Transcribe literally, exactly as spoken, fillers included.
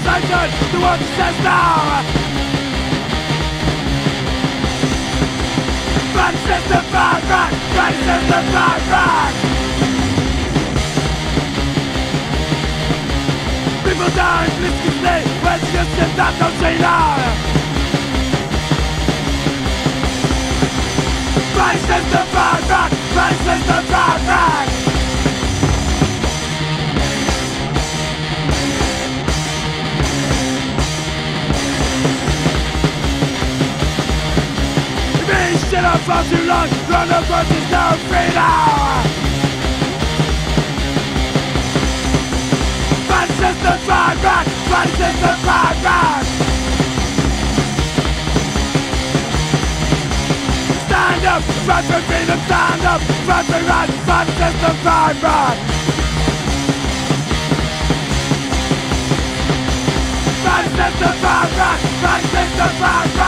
civilization, the world says no! Right is the bad right, right is the bad right. People die implicitly when you sit down to jail. Right is the bad right, right is the bad right. Shit up for too long, run up versus down, freedom! Bad system, bad rock, bad system, bad rock! Stand up, fight for freedom, stand up, fight for right, bad system, bad rock! Bad system, bad rock, bad system, bad rock!